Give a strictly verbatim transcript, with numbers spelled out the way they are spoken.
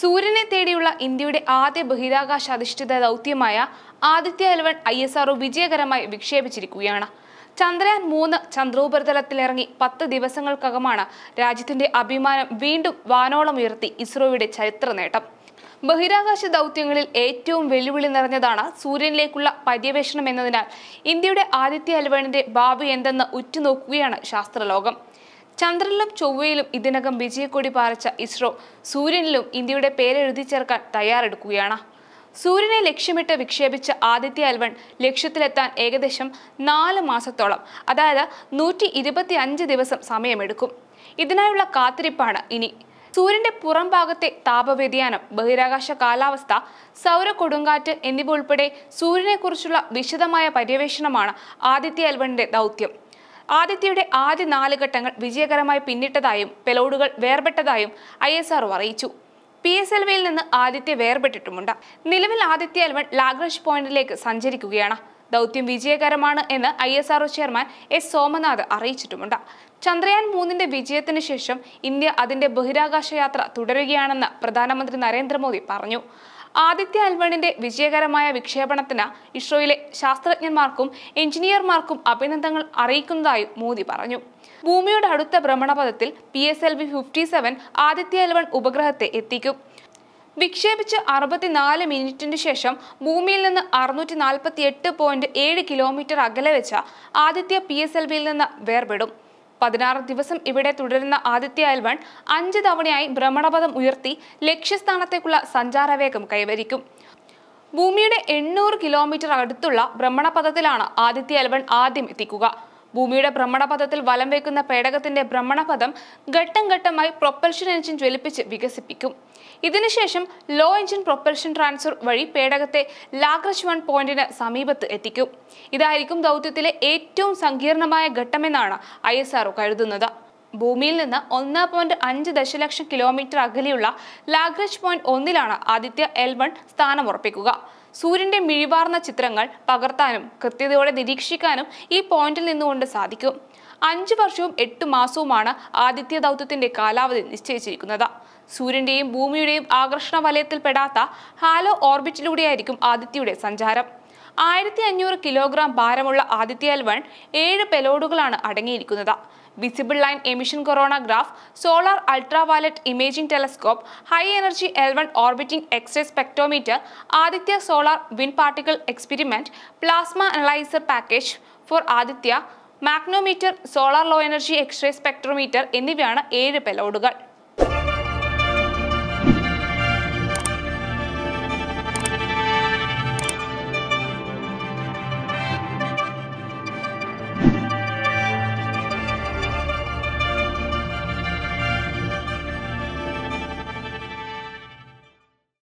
സൂര്യനെ തേടിയുള്ള ഇന്ത്യയുടെ ആദ്യ ബഹിരാകാശ അധിഷ്ഠിത ദൗത്യമായ Aditya L one I S R O വിജയകരമായി വിക്ഷേപിച്ചിരിക്കുകയാണ്. ചന്ദ്രയാൻ മൂന്ന് ചന്ദ്രോപരിതലത്തിലിറങ്ങി പത്ത് ദിവസങ്ങൾക്കകമാണ് രാജ്യത്തിന്റെ അഭിമാനം വീണ്ടും വാനോളം ഉയർത്തി ഇസ്രോയുടെ ചരിത്ര നേട്ടം. ബഹിരാകാശ ദൗത്യങ്ങളിൽ ഏറ്റവും വെല്ലുവിളി നിറഞ്ഞതാണ് സൂര്യനിലേക്കുള്ള പര്യവേഷണം എന്നതിനാൽ ഇന്ത്യയുടെ ആദിത്യ എൽ വണ്ണിന്റെ ഭാവി എന്തെന്ന് ഉറ്റുനോക്കുകയാണ് ശാസ്ത്രലോകം. ചന്ദ്രനിലും ചൊവ്വയിലും ഇതിനകം വിജയക്കൊടി പാറിച്ച ഇസ്രോ സൂര്യനിലും ഇന്ത്യയുടെ പേരെഴുതി ചേർക്കാൻ തയ്യാറെടുക്കുകയാണ്. സൂര്യനെ ലക്ഷ്യമിട്ട് വിക്ഷേപിച്ച ആദിത്യ എൽ വൺ ലക്ഷ്യത്തിലെത്താൻ ഏകദേശം നാല് മാസത്തോളം, അതായത് നൂറ്റി ഇരുപത്തി അഞ്ച് ദിവസം സമയമെടുക്കും. ഇതിനായുള്ള കാത്തിരിപ്പാണ് ഇനി. സൂര്യന്റെ പുറം ഭാഗത്തെ താപവ്യതിയാനം, ബഹിരാകാശ കാലാവസ്ഥ, സൗര കൊടുങ്കാറ്റ് എന്നിവ ഉൾപ്പെടെ സൂര്യനെക്കുറിച്ചുള്ള വിശദമായ പര്യവേഷണമാണ് ആദിത്യ എൽ വണ്ണിന്റെ ദൗത്യം. ആദിത്യയുടെ ആദ്യ നാല് ഘട്ടങ്ങൾ വിജയകരമായി പിന്നിട്ടതായും പെലോഡുകൾ വേർപെട്ടതായും ഐ എസ് ആർ ഒ അറിയിച്ചു. പി എസ് എൽ വിയിൽ നിന്ന് ആദിത്യ വേർപെട്ടിട്ടുമുണ്ട്. നിലവിൽ ആദിത്യ എൽ വൺ ലാഗ്രാഞ്ച് പോയിന്റിലേക്ക് സഞ്ചരിക്കുകയാണ്. ദൗത്യം വിജയകരമാണ് എന്ന് I S R O chairman S Somanath അറിയിച്ചിട്ടുമുണ്ട്. ചന്ദ്രയാൻ മൂന്നിന്റെ വിജയത്തിന് ശേഷം ഇന്ത്യ അതിന്റെ ബഹിരാകാശ യാത്ര തുടരുകയാണെന്ന് പ്രധാനമന്ത്രി നരേന്ദ്രമോദി പറഞ്ഞു. ആദിത്യ എൽ വണ്ണിന്റെ വിജയകരമായ വിക്ഷേപണത്തിന് ഇസ്രോയിലെ ശാസ്ത്രജ്ഞന്മാർക്കും എഞ്ചിനീയർമാർക്കും അഭിനന്ദനങ്ങൾ അറിയിക്കുന്നതായും മോദി പറഞ്ഞു. ഭൂമിയുടെ അടുത്ത ഭ്രമണപഥത്തിൽ P S L V fifty seven Aditya L one ഉപഗ്രഹത്തെ എത്തിക്കും. വിക്ഷേപിച്ച് അറുപത്തിനാല് മിനിറ്റിന് ശേഷം ഭൂമിയിൽ നിന്ന് അറുന്നൂറ്റി നാൽപ്പത്തി എട്ട് പോയിന്റ് ഏഴ് കിലോമീറ്റർ അകലെ വെച്ച ആദിത്യ പി എസ് എൽ വിയിൽ നിന്ന് വേർപെടും. പതിനാറ് ദിവസം ഇവിടെ തുടരുന്ന ആദിത്യ എൽ വൺ അഞ്ച് തവണയായി ഭ്രമണപഥം ഉയർത്തി ലക്ഷ്യസ്ഥാനത്തേക്കുള്ള സഞ്ചാരവേഗം കൈവരിക്കും. ഭൂമിയുടെ എണ്ണൂറ് കിലോമീറ്റർ അടുത്തുള്ള ഭ്രമണപഥത്തിലാണ് ആദിത്യ എൽ വൺ ആദ്യം എത്തിക്കുക. ഭൂമിയുടെ ഭ്രമണപഥത്തിൽ വലം വയ്ക്കുന്ന പേടകത്തിന്റെ ഭ്രമണപഥം ഘട്ടം ഘട്ടമായി പ്രൊപ്പൽഷൻ എഞ്ചിൻ ജ്വലിപ്പിച്ച് വികസിപ്പിക്കും. ഇതിനുശേഷം ലോ എഞ്ചിൻ പ്രൊപ്പൽഷൻ ട്രാൻസ്ഫർ വഴി പേടകത്തെ ലാഗ്രാഞ്ച് വൺ പോയിന്റിന് സമീപത്ത് എത്തിക്കും. ഇതായിരിക്കും ദൗത്യത്തിലെ ഏറ്റവും സങ്കീർണമായ ഘട്ടമെന്നാണ് ഐ എസ് ആർ ഒ കരുതുന്നത്. ഭൂമിയിൽ നിന്ന് ഒന്ന് പോയിന്റ് അഞ്ച് ദശലക്ഷം കിലോമീറ്റർ അകലെയുള്ള ലാഗ്രാഞ്ച് പോയിന്റ് ഒന്നിലാണ് ആദിത്യ എൽ വൺ സ്ഥാനമുറപ്പിക്കുക. സൂര്യന്റെ മിഴിവാർന്ന ചിത്രങ്ങൾ പകർത്താനും കൃത്യതയോടെ നിരീക്ഷിക്കാനും ഈ പോയിന്റിൽ നിന്നുകൊണ്ട് സാധിക്കും. അഞ്ചു വർഷവും എട്ടു മാസവുമാണ് ആദിത്യ ദൗത്യത്തിന്റെ കാലാവധി നിശ്ചയിച്ചിരിക്കുന്നത്. സൂര്യന്റെയും ഭൂമിയുടെയും ആകർഷണ വലയത്തിൽ പെടാത്ത ഹാലോ ഓർബിറ്റിലൂടെയായിരിക്കും ആദിത്യയുടെ സഞ്ചാരം. ആയിരത്തി അഞ്ഞൂറ് കിലോഗ്രാം ഭാരമുള്ള ആദിത്യ എൽ വൺ ഏഴ് പെലോഡുകളാണ് അടങ്ങിയിരിക്കുന്നത്. Visible line emission coronagraph, solar ultraviolet imaging telescope, high energy L one orbiting x-ray spectrometer, Aditya solar wind particle experiment, plasma analyser package for Aditya, magnetometer, solar low energy x-ray spectrometer എന്നിവയാണ് ഏഴ് പെലോഡുകൾ.